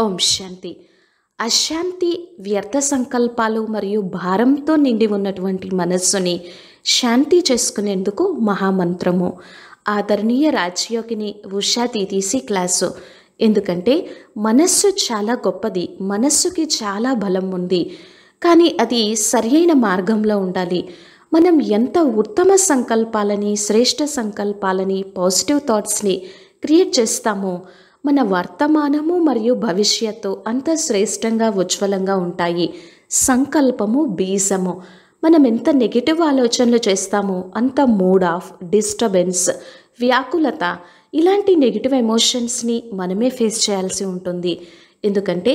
ఓం శాంతి. అశాంతి, వ్యర్థ సంకల్పాలు మరియు భారంతో నిండి ఉన్నటువంటి మనస్సుని శాంతి చేసుకునేందుకు మహామంత్రము. ఆదరణీయ రాజ్యోగిని ఉషా తీసి క్లాసు. ఎందుకంటే మనస్సు చాలా గొప్పది, మనస్సుకి చాలా బలం ఉంది, కానీ అది సరైన మార్గంలో ఉండాలి. మనం ఎంత ఉత్తమ సంకల్పాలని, శ్రేష్ఠ సంకల్పాలని, పాజిటివ్ థాట్స్ని క్రియేట్ చేస్తామో మన వర్తమానము మరియు భవిష్యత్తు అంత శ్రేష్టంగా ఉజ్వలంగా ఉంటాయి. సంకల్పము బీజము. మనం ఎంత నెగిటివ్ ఆలోచనలు చేస్తామో అంత మూడ్ ఆఫ్, డిస్టర్బెన్స్, వ్యాకులత ఇలాంటి నెగిటివ్ ఎమోషన్స్ని మనమే ఫేస్ చేయాల్సి ఉంటుంది. ఎందుకంటే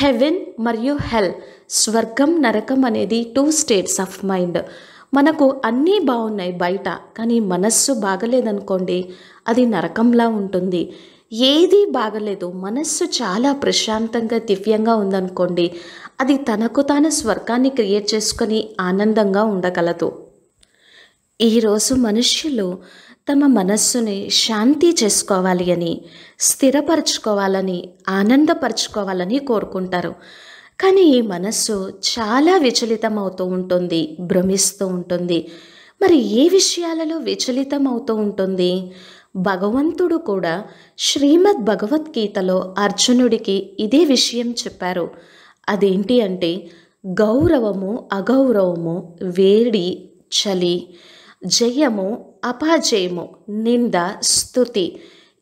హెవెన్ మరియు హెల్, స్వర్గం నరకం అనేది టూ స్టేట్స్ ఆఫ్ మైండ్. మనకు అన్నీ బాగున్నాయి బయట, కానీ మనస్సు బాగలేదనుకోండి అది నరకంలా ఉంటుంది. ఏది బాగలేదు, మనస్సు చాలా ప్రశాంతంగా దివ్యంగా ఉందనుకోండి అది తనకు తాను స్వర్గాన్ని క్రియేట్ చేసుకొని ఆనందంగా ఉండగలదు. ఈరోజు మనుష్యులు తమ మనస్సుని శాంతి చేసుకోవాలి అని, స్థిరపరచుకోవాలని, ఆనందపరచుకోవాలని కోరుకుంటారు. కానీ ఈ మనస్సు చాలా విచలితం అవుతూ ఉంటుంది, భ్రమిస్తూ ఉంటుంది. మరి ఏ విషయాలలో విచలితం అవుతూ ఉంటుంది? భగవంతుడు కూడా శ్రీమద్ భగవద్గీతలో అర్జునుడికి ఇదే విషయం చెప్పారు. అదేంటి అంటే గౌరవము, అగౌరవము, వేడి, చలి, జయము, అపజయము, నింద, స్తుతి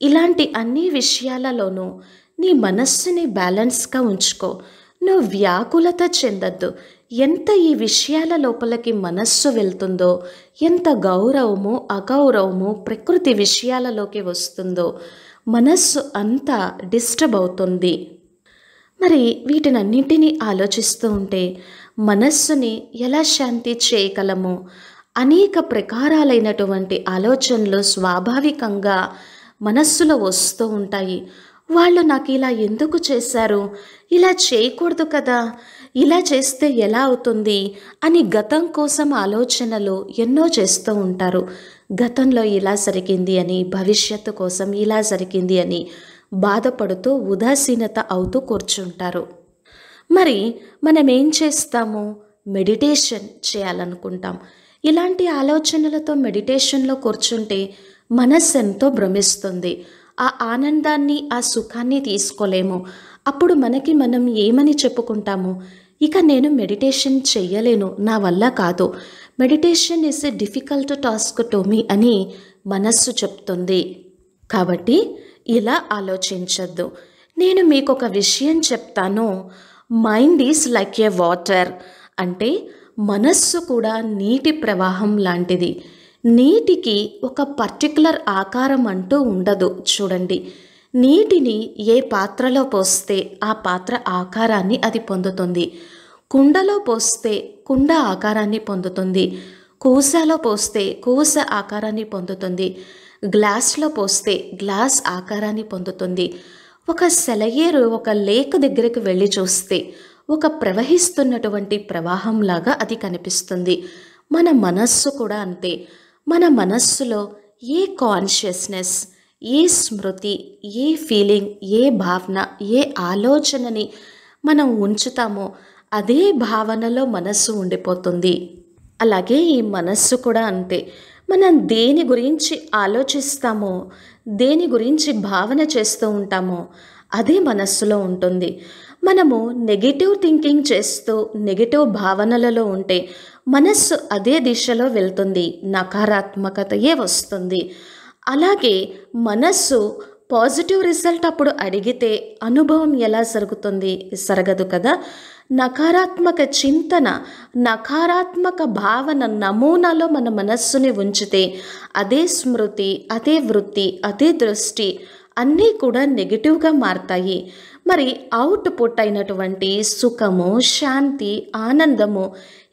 ఇలాంటి అన్ని విషయాలలోనూ నీ మనస్సుని బ్యాలెన్స్గా ఉంచుకో. నువ్వు వ్యాకులత చెందద్దు. ఎంత ఈ విషయాల లోపలికి మనస్సు వెళ్తుందో, ఎంత గౌరవము అగౌరవము ప్రకృతి విషయాలలోకి వస్తుందో మనస్సు అంతా డిస్టర్బ్ అవుతుంది. మరి వీటినన్నింటినీ ఆలోచిస్తూ ఉంటే మనస్సుని ఎలా శాంతి చేయగలము? అనేక ప్రకారాలైనటువంటి ఆలోచనలు స్వాభావికంగా మనస్సులో వస్తూ ఉంటాయి. వాళ్ళు నాకు ఇలా ఎందుకు చేశారు, ఇలా చేయకూడదు కదా, ఇలా చేస్తే ఎలా అవుతుంది అని గతం కోసం ఆలోచనలు ఎన్నో చేస్తూ ఉంటారు. గతంలో ఇలా జరిగింది అని, భవిష్యత్తు కోసం ఇలా జరిగింది అని బాధపడుతూ ఉదాసీనత అవుతూ కూర్చుంటారు. మరి మనం ఏం చేస్తాము? మెడిటేషన్ చేయాలనుకుంటాం. ఇలాంటి ఆలోచనలతో మెడిటేషన్లో కూర్చుంటే మనస్సు ఎంతో భ్రమిస్తుంది. ఆ ఆనందాన్ని, ఆ సుఖాన్ని తీసుకోలేము. అప్పుడు మనకి మనం ఏమని చెప్పుకుంటాము? ఇక నేను మెడిటేషన్ చెయ్యలేను, నా వల్ల కాదు, meditation is a difficult task to me అని మనస్సు చెప్తుంది. కాబట్టి ఇలా ఆలోచించద్దు. నేను మీకు ఒక విషయం చెప్తాను. Mind is like a water, అంటే మనస్సు కూడా నీటి ప్రవాహం లాంటిది. నీటికి ఒక పర్టికులర్ ఆకారం అంటూ ఉండదు. చూడండి, నీటిని ఏ పాత్రలో పోస్తే ఆ పాత్ర ఆకారాన్ని అది పొందుతుంది. కుండలో పోస్తే కుండ ఆకారాన్ని పొందుతుంది. కూసలో పోస్తే కూస ఆకారాన్ని పొందుతుంది. గ్లాస్లో పోస్తే గ్లాస్ ఆకారాన్ని పొందుతుంది. ఒక సెలయేరు ఒక లేక్ దగ్గరికి వెళ్ళి చూస్తే ఒక ప్రవహిస్తున్నటువంటి ప్రవాహంలాగా అది కనిపిస్తుంది. మన మనస్సు కూడా అంతే. మన మనస్సులో ఏ కాన్షియస్నెస్, ఏ స్మృతి, ఏ ఫీలింగ్, ఏ భావన, ఏ ఆలోచనని మనం ఉంచుతామో అదే భావనలో మనస్సు ఉండిపోతుంది. అలాగే ఈ మనస్సు కూడా అంతే. మనం దేని గురించి ఆలోచిస్తామో, దేని గురించి భావన చేస్తూ ఉంటామో అదే మనస్సులో ఉంటుంది. మనము నెగిటివ్ థింకింగ్ చేస్తూ నెగిటివ్ భావనలలో ఉంటే మనస్సు అదే దిశలో వెళ్తుంది, నకారాత్మకతయే వస్తుంది. అలాగే మనస్సు పాజిటివ్ రిజల్ట్ అప్పుడు అడిగితే అనుభవం ఎలా జరుగుతుంది? జరగదు కదా. నకారాత్మక చింతన, నకారాత్మక భావన నమూనాలో మన మనస్సుని ఉంచితే అదే స్మృతి, అదే వృత్తి, అదే దృష్టి అన్నీ కూడా నెగిటివ్గా మారతాయి. మరి అవుట్పుట్ అయినటువంటి సుఖము, శాంతి, ఆనందము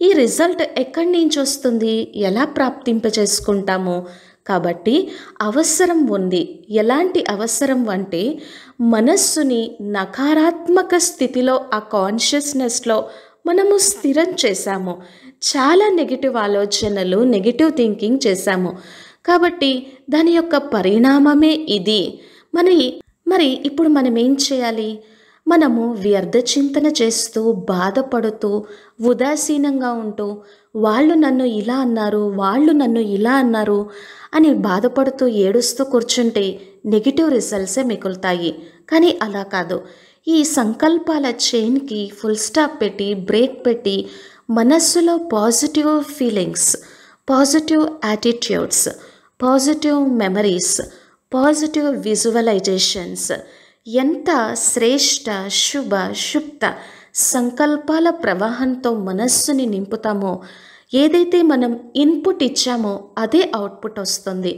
ఈ రిజల్ట్ ఎక్కడి నుంచి వస్తుంది? ఎలా ప్రాప్తింపచేసుకుంటాము? కాబట్టి అవసరం ఉంది. ఎలాంటి అవసరం అంటే మనస్సుని నకారాత్మక స్థితిలో, ఆ కాన్షియస్నెస్లో మనము స్థిరం చేశాము. చాలా నెగిటివ్ ఆలోచనలు, నెగిటివ్ థింకింగ్ చేశాము. కాబట్టి దాని యొక్క పరిణామమే ఇది. మరి ఇప్పుడు మనం ఏం చేయాలి? మనము వ్యర్థ చింతన చేస్తూ బాధపడుతూ ఉదాసీనంగా ఉంటూ వాళ్ళు నన్ను ఇలా అన్నారు వాళ్ళు నన్ను ఇలా అన్నారు అని బాధపడుతూ ఏడుస్తూ కూర్చుంటే నెగిటివ్ రిజల్ట్సే మిగులుతాయి. కానీ అలా కాదు. ఈ సంకల్పాల చైన్కి ఫుల్ స్టాప్ పెట్టి బ్రేక్ పెట్టి మనస్సులో positive feelings, positive attitudes, positive memories, positive visualisations, ఎంత శ్రేష్ట శుభ శుప్త సంకల్పాల ప్రవాహంతో మనస్సుని నింపుతామో, ఏదైతే మనం ఇన్పుట్ ఇచ్చామో అదే అవుట్పుట్ వస్తుంది.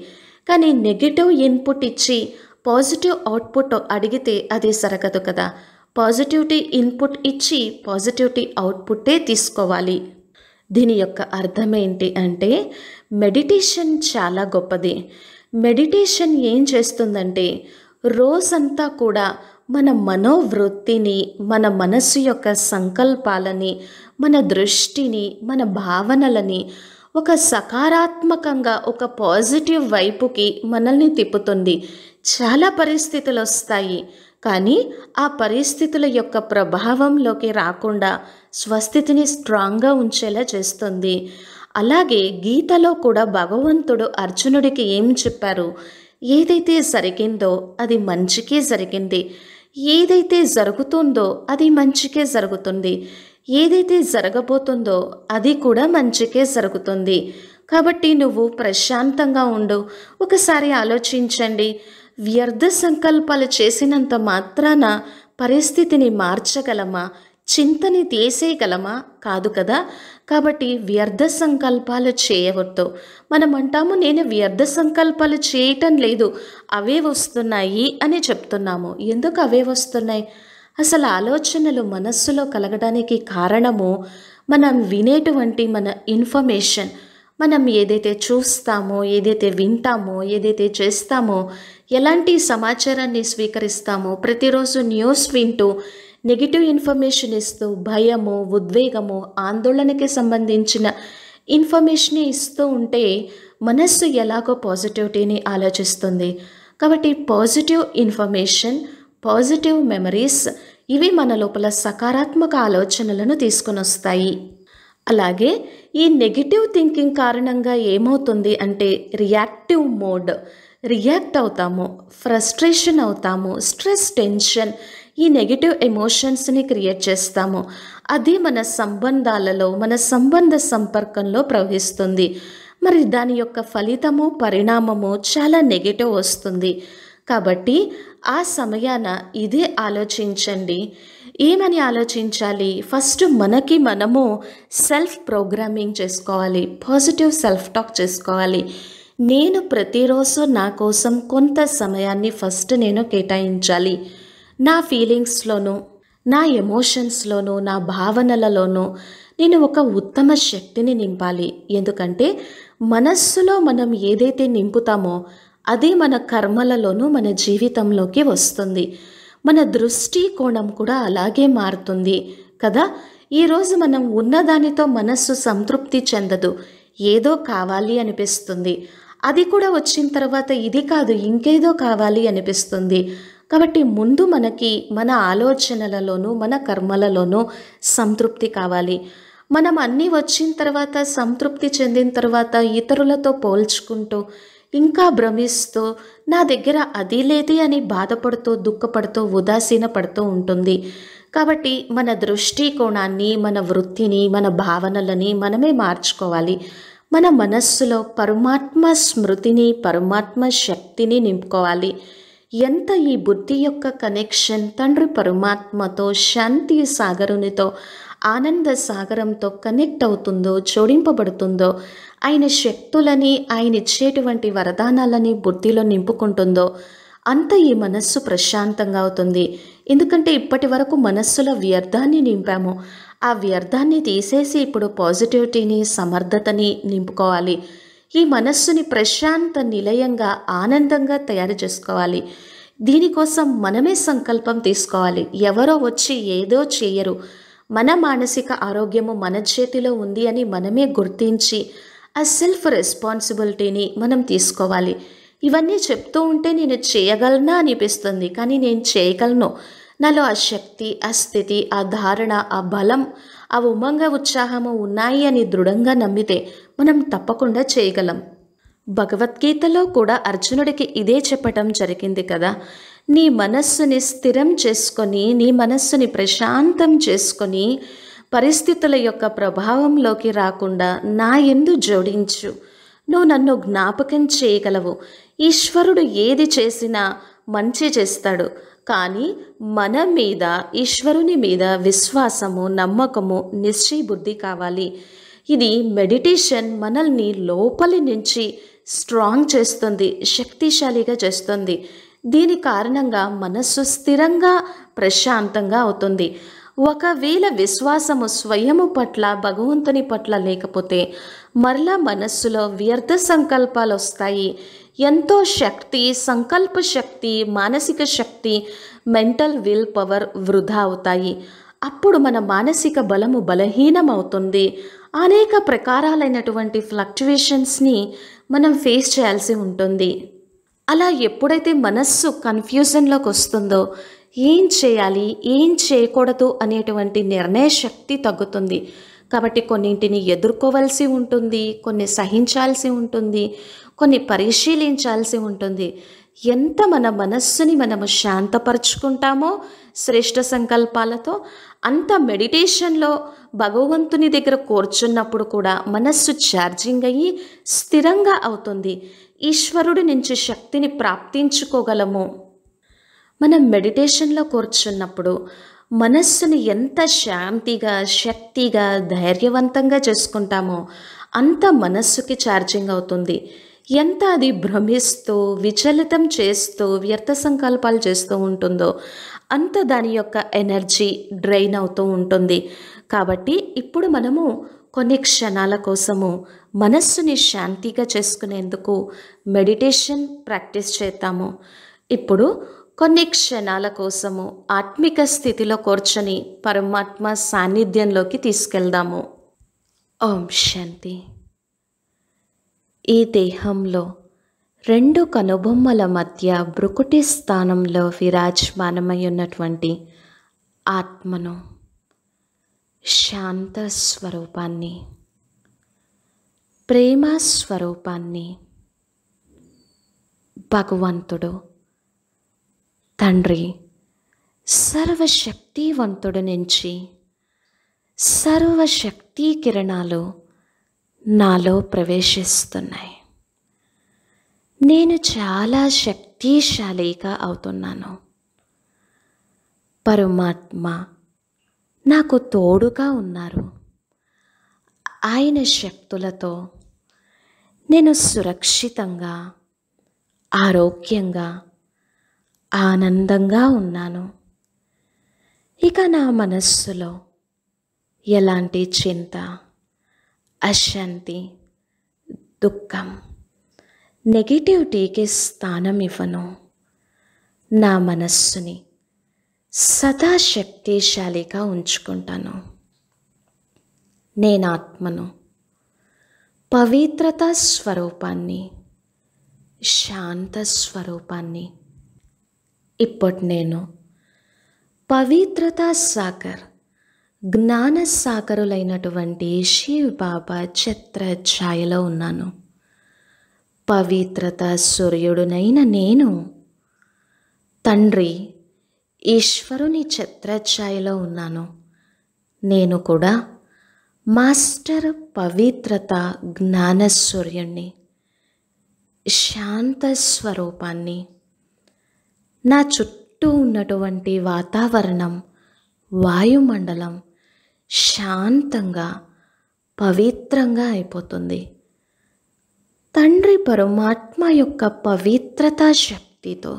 కానీ నెగిటివ్ ఇన్పుట్ ఇచ్చి పాజిటివ్ అవుట్పుట్ అడిగితే అది సరగదు కదా. పాజిటివిటీ ఇన్పుట్ ఇచ్చి పాజిటివిటీ అవుట్పుట్టే తీసుకోవాలి. దీని యొక్క అర్థం ఏంటి అంటే, మెడిటేషన్ చాలా గొప్పది. మెడిటేషన్ ఏం చేస్తుందంటే, రోజంతా కూడా మన మనోవృత్తిని, మన మనసు యొక్క సంకల్పాలని, మన దృష్టిని, మన భావనలని ఒక సకారాత్మకంగా, ఒక పాజిటివ్ వైపుకి మనల్ని తిప్పుతుంది. చాలా పరిస్థితులు వస్తాయి, కానీ ఆ పరిస్థితుల యొక్క ప్రభావంలోకి రాకుండా స్వస్థితిని స్ట్రాంగ్గా ఉంచేలా చేస్తుంది. అలాగే గీతలో కూడా భగవంతుడు అర్జునుడికి ఏం చెప్పారు, ఏదైతే జరిగిందో అది మంచికే జరిగింది, ఏదైతే జరుగుతుందో అది మంచికే జరుగుతుంది, ఏదైతే జరగబోతుందో అది కూడా మంచికే జరుగుతుంది. కాబట్టి నువ్వు ప్రశాంతంగా ఉండు. ఒకసారి ఆలోచించండి, వ్యర్థ సంకల్పాలు చేసినంత మాత్రాన పరిస్థితిని మార్చగలమా, చింతని తీసేయగలమా? కాదు కదా. కాబట్టి వ్యర్థ సంకల్పాలు చేయవద్దు. మనం అంటాము నేను వ్యర్థ సంకల్పాలు చేయటం లేదు, అవే వస్తున్నాయి అని చెప్తున్నాము. ఎందుకు అవే వస్తున్నాయి? అసలు ఆలోచనలు మనస్సులో కలగడానికి కారణము మనం వినేటువంటి మన ఇన్ఫర్మేషన్, మనం ఏదైతే చూస్తామో, ఏదైతే వింటామో, ఏదైతే చేస్తామో, ఎలాంటి సమాచారాన్ని స్వీకరిస్తామో. ప్రతిరోజు న్యూస్ వింటూ నెగిటివ్ ఇన్ఫర్మేషన్ ఇస్తూ, భయము, ఉద్వేగము, ఆందోళనకి సంబంధించిన ఇన్ఫర్మేషన్ ఇస్తూ ఉంటే మనస్సు ఎలాగో పాజిటివిటీని ఆలోచిస్తుంది. కాబట్టి పాజిటివ్ ఇన్ఫర్మేషన్, పాజిటివ్ మెమరీస్, ఇవి మన లోపల సకారాత్మక ఆలోచనలను తీసుకొని వస్తాయి. అలాగే ఈ నెగిటివ్ థింకింగ్ కారణంగా ఏమవుతుంది అంటే, రియాక్టివ్ మోడ్, రియాక్ట్ అవుతాము, ఫ్రస్ట్రేషన్ అవుతాము, స్ట్రెస్, టెన్షన్, ఈ నెగిటివ్ ఎమోషన్స్ని క్రియేట్ చేస్తాము. అది మన సంబంధాలలో, మన సంబంధ సంపర్కంలో ప్రవహిస్తుంది. మరి దాని యొక్క ఫలితము, పరిణామము చాలా నెగిటివ్ వస్తుంది. కాబట్టి ఆ సమయాన ఇదే ఆలోచించండి. ఏమని ఆలోచించాలి? ఫస్ట్ మనకి మనము సెల్ఫ్ ప్రోగ్రామింగ్ చేసుకోవాలి, పాజిటివ్ సెల్ఫ్ టాక్ చేసుకోవాలి. నేను ప్రతిరోజు నా కోసం కొంత సమయాన్ని ఫస్ట్ నేను కేటాయించాలి. నా ఫీలింగ్స్లోనూ, నా ఎమోషన్స్లోనూ, నా భావనలలోనూ నేను ఒక ఉత్తమ శక్తిని నింపాలి. ఎందుకంటే మనస్సులో మనం ఏదైతే నింపుతామో అదే మన కర్మలలోనూ మన జీవితంలోకి వస్తుంది. మన దృష్టికోణం కూడా అలాగే మారుతుంది కదా. ఈరోజు మనం ఉన్నదానితో మనస్సు సంతృప్తి చెందదు, ఏదో కావాలి అనిపిస్తుంది. అది కూడా వచ్చిన తర్వాత ఇది కాదు ఇంకేదో కావాలి అనిపిస్తుంది. కాబట్టి ముందు మనకి మన ఆలోచనలలోనూ, మన కర్మలలోనూ సంతృప్తి కావాలి. మనం అన్నీ వచ్చిన తర్వాత, సంతృప్తి చెందిన తర్వాత ఇతరులతో పోల్చుకుంటూ, ఇంకా భ్రమిస్తూ, నా దగ్గర అది లేదే అని బాధపడుతూ, దుఃఖపడుతూ, ఉదాసీన పడుతూ ఉంటుంది. కాబట్టి మన దృష్టికోణాన్ని, మన వృత్తిని, మన భావనలని మనమే మార్చుకోవాలి. మన మనస్సులో పరమాత్మ స్మృతిని, పరమాత్మ శక్తిని నింపుకోవాలి. ఎంత ఈ బుద్ధి యొక్క కనెక్షన్ తండ్రి పరమాత్మతో, శాంతి సాగరునితో, ఆనంద సాగరంతో కనెక్ట్ అవుతుందో, జోడింపబడుతుందో, ఆయన శక్తులని, ఆయన ఇచ్చేటువంటి వరదానాలని బుద్ధిలో నింపుకుంటుందో అంత ఈ మనస్సు ప్రశాంతంగా అవుతుంది. ఎందుకంటే ఇప్పటి వరకు మనస్సులో వ్యర్థాన్ని నింపాము. ఆ వ్యర్థాన్ని తీసేసి ఇప్పుడు పాజిటివిటీని, సమర్థతని నింపుకోవాలి. ఈ మనస్సుని ప్రశాంత నిలయంగా, ఆనందంగా తయారు చేసుకోవాలి. దీనికోసం మనమే సంకల్పం తీసుకోవాలి. ఎవరో వచ్చి ఏదో చేయరు. మన మానసిక ఆరోగ్యము మన చేతిలో ఉంది అని మనమే గుర్తించి ఆ సెల్ఫ్ రెస్పాన్సిబిలిటీని మనం తీసుకోవాలి. ఇవన్నీ చెప్తూ ఉంటే నేను చేయగలనా అనిపిస్తుంది, కానీ నేను చేయగలను, నాలో ఆ శక్తి, ఆ స్థితి, ఆ ధారణ, ఆ బలం, ఆ ఉమంగ, ఉత్సాహము ఉన్నాయి అని దృఢంగా నమ్మితే మనం తప్పకుండా చేయగలం. భగవద్గీతలో కూడా అర్జునుడికి ఇదే చెప్పటం జరిగింది కదా. నీ మనస్సుని స్థిరం చేసుకొని, నీ మనస్సుని ప్రశాంతం చేసుకొని, పరిస్థితుల యొక్క ప్రభావంలోకి రాకుండా నా యందు జోడించు, నువ్వు నన్ను జ్ఞాపకం చేయగలవు. ఈశ్వరుడు ఏది చేసినా మంచి చేస్తాడు, కానీ మన మీద, ఈశ్వరుని మీద విశ్వాసము, నమ్మకము, నిశ్చయబుద్ధి కావాలి. ఇది మెడిటేషన్ మనల్ని లోపలి నుంచి స్ట్రాంగ్ చేస్తుంది, శక్తిశాలిగా చేస్తుంది. దీని కారణంగా మనస్సు స్థిరంగా, ప్రశాంతంగా అవుతుంది. ఒకవేళ విశ్వాసము స్వయము పట్ల, భగవంతుని పట్ల లేకపోతే మరలా మనస్సులో వ్యర్థ సంకల్పాలు వస్తాయి. ఎంతో శక్తి, సంకల్ప శక్తి, మానసిక శక్తి, మెంటల్ విల్ పవర్ వృధా అవుతాయి. అప్పుడు మన మానసిక బలము బలహీనమవుతుంది. అనేక ప్రకారాలైనటువంటి ఫ్లక్చువేషన్స్ని మనం ఫేస్ చేయాల్సి ఉంటుంది. అలా ఎప్పుడైతే మనస్సు కన్ఫ్యూజన్లోకి వస్తుందో, ఏం చేయాలి, ఏం చేయకూడదు అనేటువంటి నిర్ణయ శక్తి తగ్గుతుంది. కాబట్టి కొన్నింటిని ఎదుర్కోవాల్సి ఉంటుంది, కొన్ని సహించాల్సి ఉంటుంది, కొన్ని పరిశీలించాల్సి ఉంటుంది. ఎంత మన మనస్సుని మనము శాంతపరుచుకుంటామో శ్రేష్ఠ సంకల్పాలతో, అంత మెడిటేషన్లో భగవంతుని దగ్గర కూర్చున్నప్పుడు కూడా మనస్సు ఛార్జింగ్ అయ్యి స్థిరంగా అవుతుంది. ఈశ్వరుడి నుంచి శక్తిని ప్రాప్తించుకోగలము. మనం మెడిటేషన్లో కూర్చున్నప్పుడు మనస్సుని ఎంత శాంతిగా, శక్తిగా, ధైర్యవంతంగా చేసుకుంటామో అంత మనస్సుకి ఛార్జింగ్ అవుతుంది. ఎంత అది భ్రమిస్తూ, విచలితం చేస్తూ, వ్యర్థ సంకల్పాలు చేస్తూ ఉంటుందో అంత దాని యొక్క ఎనర్జీ డ్రైన్ అవుతూ ఉంటుంది. కాబట్టి ఇప్పుడు మనము కొన్ని క్షణాల కోసము మనస్సుని శాంతిగా చేసుకునేందుకు మెడిటేషన్ ప్రాక్టీస్ చేద్దాము. ఇప్పుడు కొన్ని క్షణాల కోసము ఆత్మిక స్థితిలో కూర్చొని పరమాత్మ సాన్నిధ్యంలోకి తీసుకెళ్దాము. ఓం శాంతి. ఈ దేహంలో రెండు కనుబొమ్మల మధ్య బ్రుకుటి స్థానంలో విరాజమానమై ఉన్నటువంటి ఆత్మను, శాంత స్వరూపాన్ని, ప్రేమ స్వరూపాన్ని భగవంతుడు, తండ్రి, సర్వశక్తివంతుడి నుంచి సర్వశక్తి కిరణాలు నాలో ప్రవేశిస్తున్నాయి. నేను చాలా శక్తిశాలిగా అవుతున్నాను. పరమాత్మ నాకు తోడుగా ఉన్నారు. ఆయన శక్తులతో నేను సురక్షితంగా, ఆరోగ్యంగా, ఆనందంగా ఉన్నాను. ఇక నా మనస్సులో ఎలాంటి చింత, అశాంతి, దుఃఖం, నెగిటివిటీకి స్థానం ఇవ్వను. నా మనస్సుని సదా శక్తిశాలిగా ఉంచుకుంటాను. నేను ఆత్మను, పవిత్రత స్వరూపాన్ని, శాంత స్వరూపాన్ని, ఇప్పుడు నేను పవిత్రతా సాగర్, జ్ఞాన సాగరులైనటువంటి శివ్ బాబా ఛత్ర ఛాయలో ఉన్నాను. పవిత్రతా సూర్యుడునైన నేను తండ్రి ఈశ్వరుని ఛత్రఛాయలో ఉన్నాను. నేను కూడా మాస్టర్ పవిత్రత జ్ఞాన సూర్యుణ్ణి, శాంత స్వరూపాన్ని. నా చుట్టూ ఉన్నటువంటి వాతావరణం, వాయుమండలం శాంతంగా, పవిత్రంగా అయిపోతుంది. తండ్రి పరమాత్మ యొక్క పవిత్రతా శక్తితో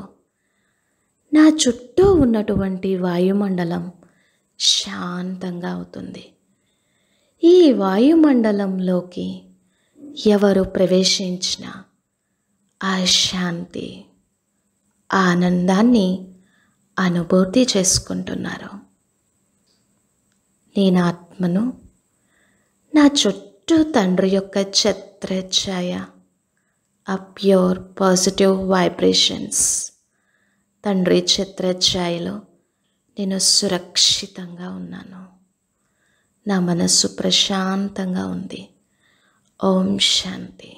నా చుట్టూ ఉన్నటువంటి వాయుమండలం శాంతంగా అవుతుంది. ఈ వాయుమండలంలోకి ఎవరు ప్రవేశించినా ఆ శాంతి, ఆనందాన్ని అనుభూతి చేసుకుంటున్నారు. నేను ఆత్మను, నా చుట్టూ తండ్రి యొక్క ఛత్రఛాయ, ఆ ప్యూర్ పాజిటివ్ వైబ్రేషన్స్, తండ్రి ఛత్రఛాయలో నేను సురక్షితంగా ఉన్నాను. నా మనస్సు ప్రశాంతంగా ఉంది. ఓం శాంతి.